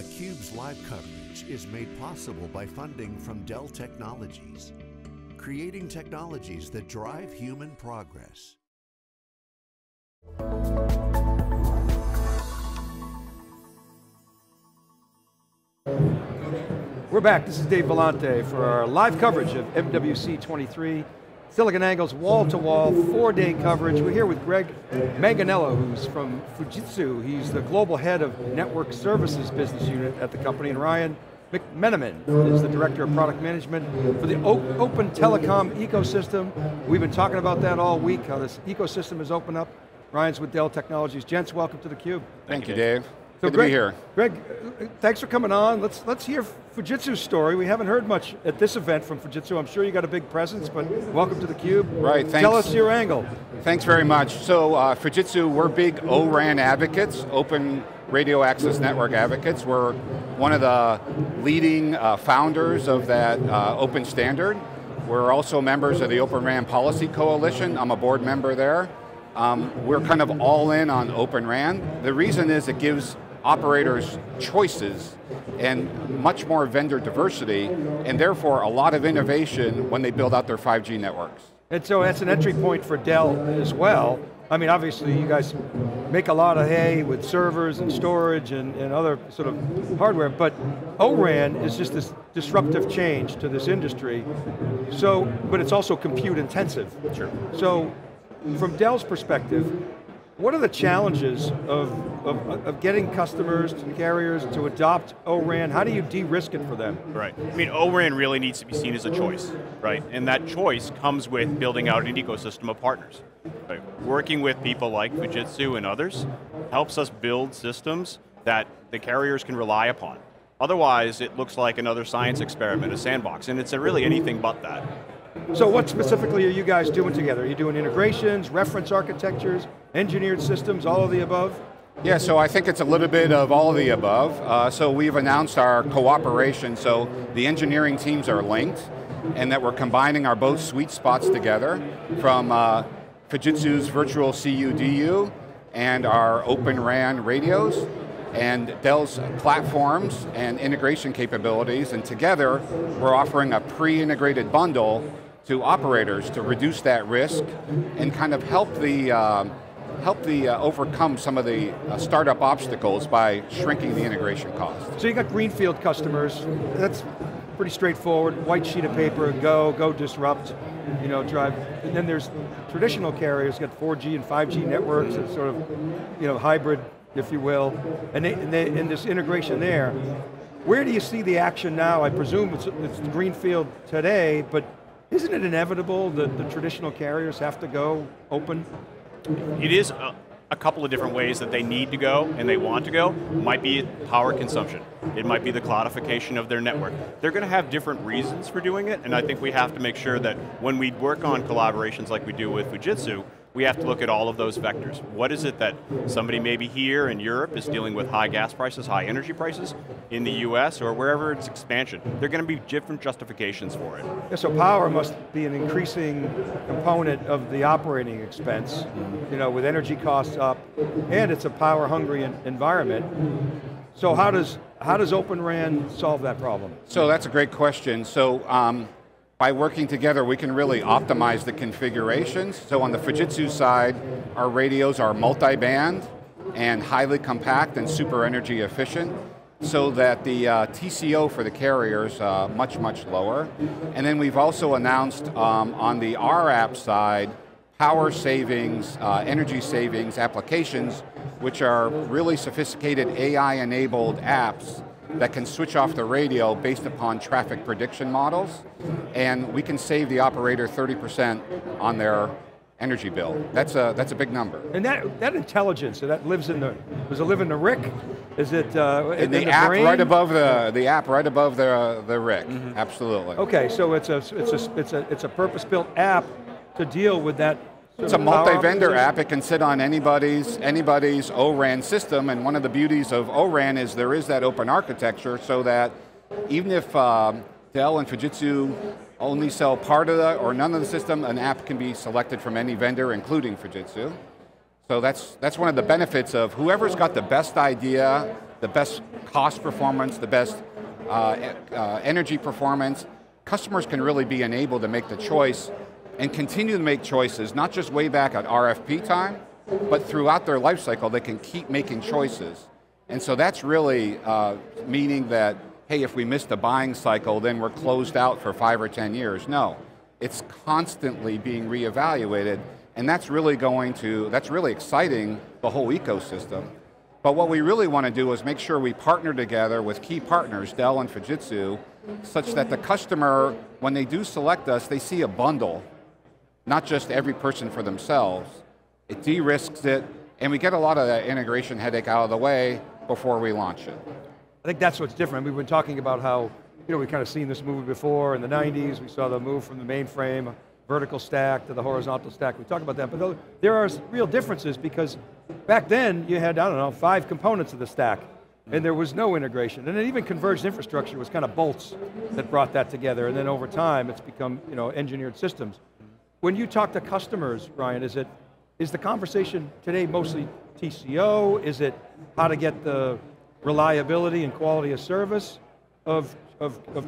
theCUBE's live coverage is made possible by funding from Dell Technologies, creating technologies that drive human progress. We're back, this is Dave Vellante for our live coverage of MWC 23, SiliconANGLE's wall-to-wall, four-day coverage. We're here with Greg Manganello, who's from Fujitsu. He's the global head of network services business unit at the company, and Ryan McMeniman is the director of product management for the open telecom ecosystem. We've been talking about that all week, how this ecosystem has opened up. Ryan's with Dell Technologies. Gents, welcome to theCUBE. Thank you, Dave. So good to be here. Greg, thanks for coming on. Let's hear Fujitsu's story. We haven't heard much at this event from Fujitsu. I'm sure you got a big presence, but welcome to theCUBE. Right, thanks. Tell us your angle. Thanks very much. So Fujitsu, we're big O-RAN advocates, Open Radio Access Network advocates. We're one of the leading founders of that open standard. We're also members of the Open RAN Policy Coalition. I'm a board member there. We're kind of all in on Open RAN. The reason is it gives operators choices and much more vendor diversity, and therefore a lot of innovation when they build out their 5G networks. And so that's an entry point for Dell as well. I mean, obviously you guys make a lot of hay with servers and storage and other sort of hardware, but O-RAN is just this disruptive change to this industry. So, but it's also compute intensive. Sure. So, from Dell's perspective, what are the challenges of getting customers and carriers to adopt O-RAN? How do you de-risk it for them? Right, I mean, O-RAN really needs to be seen as a choice, right? And that choice comes with building out an ecosystem of partners. Right? Working with people like Fujitsu and others helps us build systems that the carriers can rely upon. Otherwise, it looks like another science experiment, a sandbox, and it's really anything but that. So what specifically are you guys doing together? Are you doing integrations, reference architectures, engineered systems, all of the above? Yeah, so I think it's a little bit of all of the above. So we've announced our cooperation, so the engineering teams are linked, and that we're combining our both sweet spots together from Fujitsu's virtual CUDU and our Open RAN radios, and Dell's platforms and integration capabilities, and together we're offering a pre-integrated bundle to operators to reduce that risk and kind of help overcome some of the startup obstacles by shrinking the integration cost. So you got greenfield customers, that's pretty straightforward, white sheet of paper, go disrupt, you know, drive. And then there's traditional carriers, got 4G and 5G networks, and sort of, you know, hybrid, if you will, and this integration there. Where do you see the action now? I presume it's greenfield today, but isn't it inevitable that the traditional carriers have to go open? It is a couple of different ways that they need to go and they want to go. It might be power consumption. It might be the cloudification of their network. They're going to have different reasons for doing it, and I think we have to make sure that when we work on collaborations like we do with Fujitsu, we have to look at all of those vectors. What is it that somebody maybe here in Europe is dealing with high gas prices, high energy prices, in the US or wherever it's expansion? There are going to be different justifications for it. Yeah, so power must be an increasing component of the operating expense, you know, with energy costs up, and it's a power hungry environment. So how does Open RAN solve that problem? So that's a great question. So, by working together, we can really optimize the configurations. So on the Fujitsu side, our radios are multi-band and highly compact and super energy efficient, so that the TCO for the carriers much, much lower. And then we've also announced on the RAP side, power savings, energy savings applications, which are really sophisticated AI-enabled apps that can switch off the radio based upon traffic prediction models, and we can save the operator 30% on their energy bill. That's a big number. And that intelligence, so that lives in the, does it live in the RIC? Is it in the app brain? Right above the app right above the RIC? Mm-hmm. Absolutely. Okay, so it's a purpose-built app to deal with that. It's a multi-vendor app. It can sit on anybody's O-RAN system, and one of the beauties of O-RAN is there is that open architecture, so that even if Dell and Fujitsu only sell part of the, or none of the system, an app can be selected from any vendor, including Fujitsu. So that's one of the benefits of whoever's got the best idea the best cost performance, the best energy performance, customers can really be enabled to make the choice and continue to make choices, not just way back at RFP time, but throughout their life cycle, they can keep making choices. And so that's really meaning that, hey, if we miss the buying cycle, then we're closed out for 5 or 10 years. No, it's constantly being reevaluated, and that's really going to, that's really exciting the whole ecosystem. But what we really want to do is make sure we partner together with key partners, Dell and Fujitsu, such that the customer, when they do select us, they see a bundle, not just every person for themselves. It de-risks it, and we get a lot of that integration headache out of the way before we launch it. I think that's what's different. We've been talking about how, you know, we've kind of seen this movie before in the 90s. We saw the move from the mainframe, vertical stack to the horizontal stack. We talked about that, but there are real differences because back then you had, I don't know, 5 components of the stack and there was no integration. And then even converged infrastructure was kind of bolts that brought that together, and then over time it's become, you know, engineered systems. When you talk to customers, Ryan, is the conversation today mostly TCO? Is it how to get the reliability and quality of service of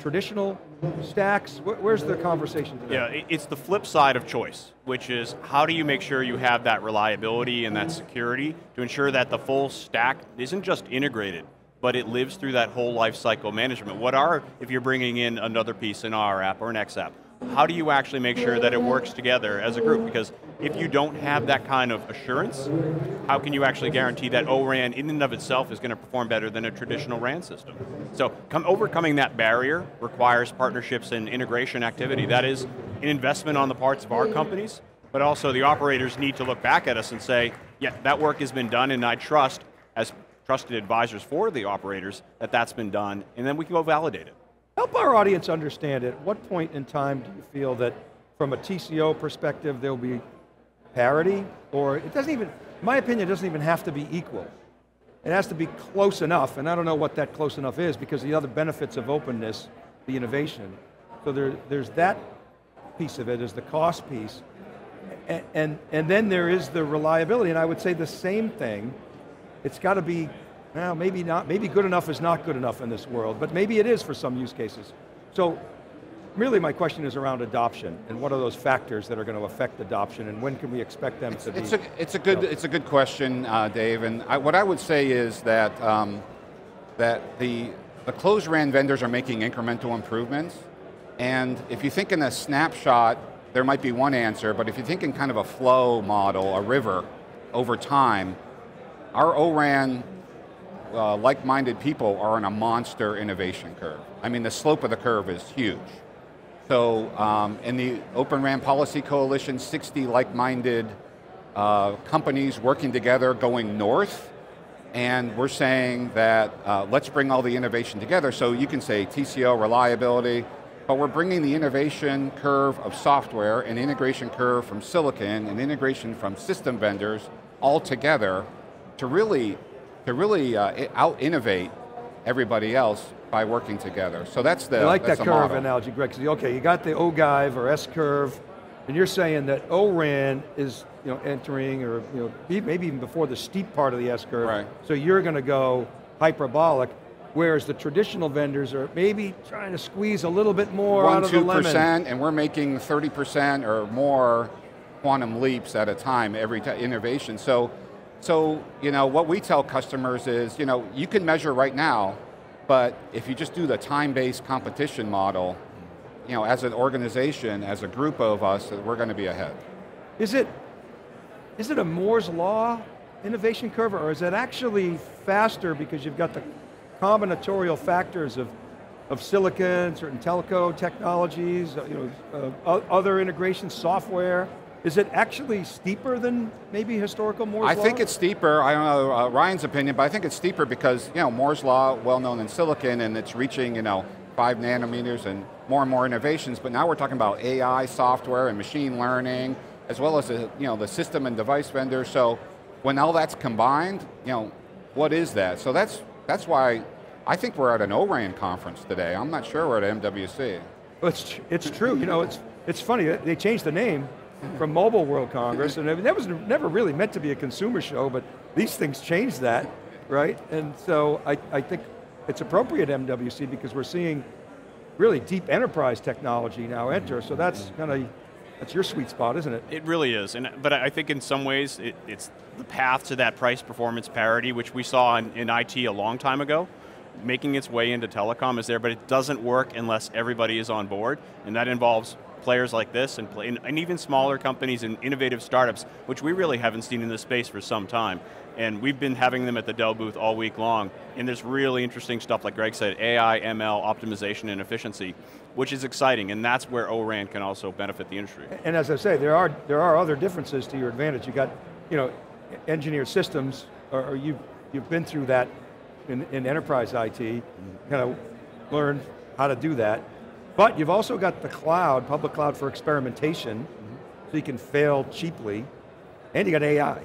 traditional stacks? Where's the conversation today? Yeah, it's the flip side of choice, which is how do you make sure you have that reliability and that security to ensure that the full stack isn't just integrated, but it lives through that whole life cycle management. What are, if you're bringing in another piece, an R app or an X app, how do you actually make sure that it works together as a group? Because if you don't have that kind of assurance, how can you actually guarantee that O-RAN in and of itself is going to perform better than a traditional RAN system? So overcoming that barrier requires partnerships and integration activity. That is an investment on the parts of our companies, but also the operators need to look back at us and say, yeah, that work has been done, and I trust, as trusted advisors for the operators, that that's been done, and then we can go validate it. Help our audience understand at what point in time do you feel that from a TCO perspective there'll be parity, or it doesn't even, in my opinion, it doesn't even have to be equal. It has to be close enough, and I don't know what that close enough is because the other benefits of openness, the innovation. So there's that piece of it, is the cost piece, and then there is the reliability, and I would say the same thing. It's got to be, well, maybe not, maybe good enough is not good enough in this world, but maybe it is for some use cases. So really my question is around adoption, and what are those factors that are going to affect adoption, and when can we expect them to be? It's a good question, Dave, and what I would say is that, the closed RAN vendors are making incremental improvements, and if you think in a snapshot, there might be one answer, but if you think in kind of a flow model, a river, over time, our O-RAN like-minded people are on a monster innovation curve. I mean, the slope of the curve is huge. So in the Open RAN Policy Coalition, 60 like-minded companies working together going north, and we're saying that let's bring all the innovation together. So you can say TCO, reliability, but we're bringing the innovation curve of software and integration curve from silicon and integration from system vendors all together to really out-innovate everybody else by working together. So that's the, I like that curve analogy, Greg. Okay, you got the O-GIVE or S-curve, and you're saying that O-RAN is, you know, entering, or, you know, maybe even before the steep part of the S-curve. Right. So you're going to go hyperbolic, whereas the traditional vendors are maybe trying to squeeze a little bit more out of the lemon. 1-2%, and we're making 30% or more quantum leaps at a time, every innovation. So, you know, what we tell customers is, you know, you can measure right now, but if you just do the time-based competition model, you know, as an organization, as a group of us, we're going to be ahead. Is it a Moore's Law innovation curve, or is it actually faster because you've got the combinatorial factors of silicon, certain telco technologies, you know, other integration software? Is it actually steeper than maybe historical Moore's Law? I think it's steeper. I don't know Ryan's opinion, but I think it's steeper because, you know, Moore's Law, well known in silicon, and it's reaching, you know, 5 nanometers and more innovations, but now we're talking about AI software and machine learning, as well as the, you know, the system and device vendor. So when all that's combined, you know, what is that? So that's why I think we're at an O-RAN conference today. I'm not sure we're at MWC. It's true, you know, it's funny, they changed the name from Mobile World Congress, and that was never really meant to be a consumer show, but these things changed that. right? And so I think it's appropriate MWC because we're seeing really deep enterprise technology now enter, so that's kind of, that's your sweet spot, isn't it? It really is, and but I think in some ways it's the path to that price performance parity, which we saw in IT a long time ago, making its way into telecom is there, but it doesn't work unless everybody is on board, and that involves players like this and even smaller companies and innovative startups, which we really haven't seen in this space for some time. And we've been having them at the Dell booth all week long, and there's really interesting stuff, like Greg said, AI, ML, optimization, and efficiency, which is exciting, and that's where O-RAN can also benefit the industry. And as I say, there are other differences to your advantage. You got, you know, engineered systems, or you've been through that in enterprise IT, kind of learned how to do that. But you've also got the cloud, public cloud for experimentation, so you can fail cheaply, and you got AI,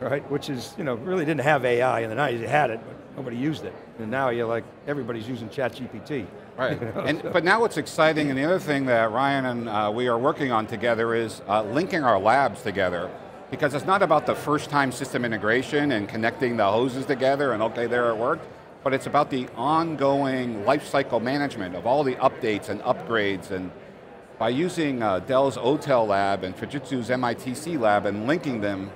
right? Which is, you know, really didn't have AI in the 90s, you had it, but nobody used it. And now you're like, everybody's using ChatGPT. Right, you know, and, so. But now what's exciting, and the other thing that Ryan and we are working on together is linking our labs together, because it's not about the first time system integration and connecting the hoses together and okay, there it worked, but it's about the ongoing lifecycle management of all the updates and upgrades, and by using Dell's Otel Lab and Fujitsu's MITC Lab and linking them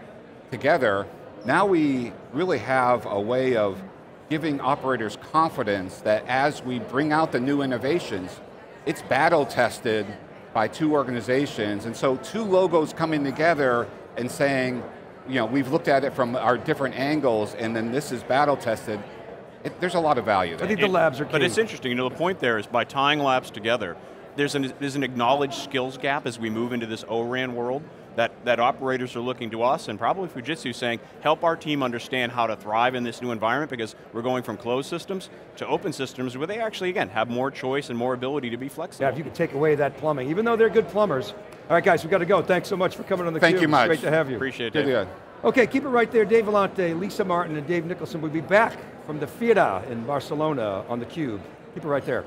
together, now we really have a way of giving operators confidence that as we bring out the new innovations, it's battle tested by two organizations, and so two logos coming together and saying, you know, we've looked at it from our different angles and then this is battle tested. There's a lot of value there. I think the labs are key. But it's interesting, you know, the point there is by tying labs together, there's an acknowledged skills gap as we move into this O-RAN world, that operators are looking to us, and probably Fujitsu saying, help our team understand how to thrive in this new environment, because we're going from closed systems to open systems where they actually, again, have more choice and more ability to be flexible. Yeah, if you could take away that plumbing, even though they're good plumbers. All right guys, we've got to go. Thanks so much for coming on theCUBE. Thank you much. It's great to have you. Appreciate it. Okay, keep it right there. Dave Vellante, Lisa Martin, and Dave Nicholson will be back from the Fira in Barcelona on theCUBE. Keep it right there.